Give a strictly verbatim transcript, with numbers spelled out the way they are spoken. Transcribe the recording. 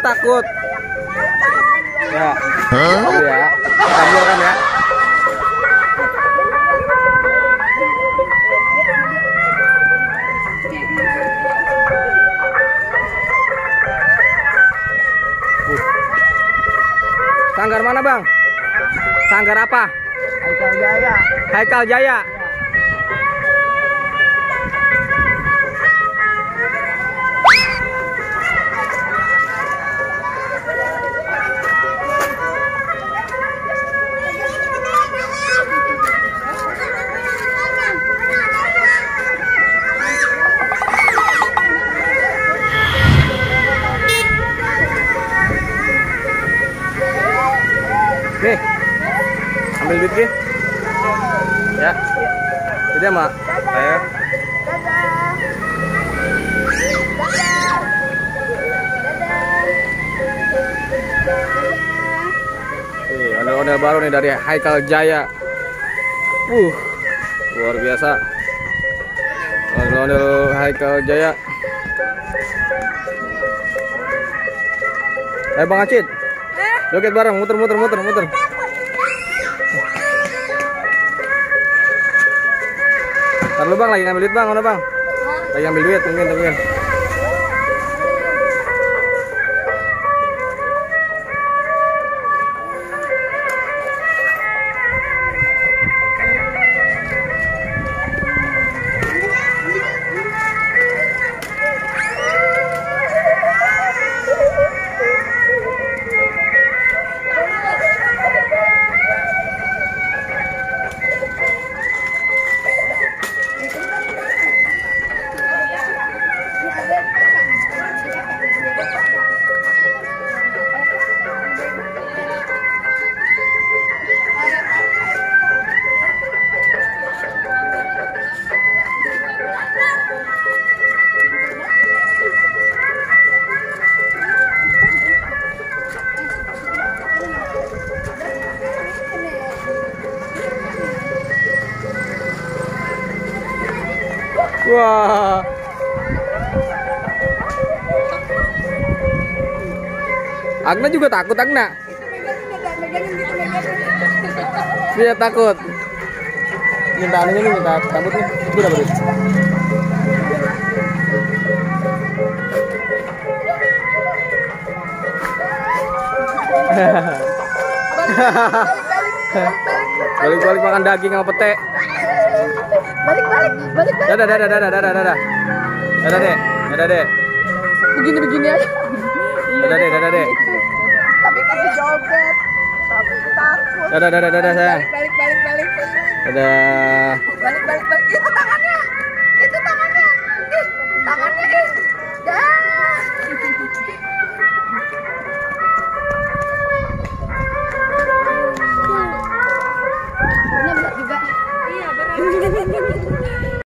takut. Ya. Kamu ya. Kamu kan ya. Sanggar mana, Bang? Sanggar apa? Haikal Jaya. Haikal Jaya. Nih, ambil duit gih. Ya. Jadi sama saya. Nih, ondel-ondel baru nih dari Haikal Jaya. Uh, luar biasa. Ondel-ondel Haikal Jaya. Eh, Bang Acit. Joget bareng, muter-muter, muter-muter. Ntar lu Bang, lagi ngambil duit Bang, mana Bang? Lagi ngambil duit, tungguin, tungguin. Wah. Agna juga takut, Agna. Dia takut. Minta anehnya nih, minta takut nih. Udah beres. Balik-balik makan daging sama pete. Balik balik balik balik. Dadah dadah dadah dadah dadah. Dadah deh, dadah deh. Begini begini aja. Dadah deh, dadah deh. Tapi kasih joget, tapi takut. Dadah dadah dadah sayang. Balik balik balik balik. Dadah. Balik balik balik.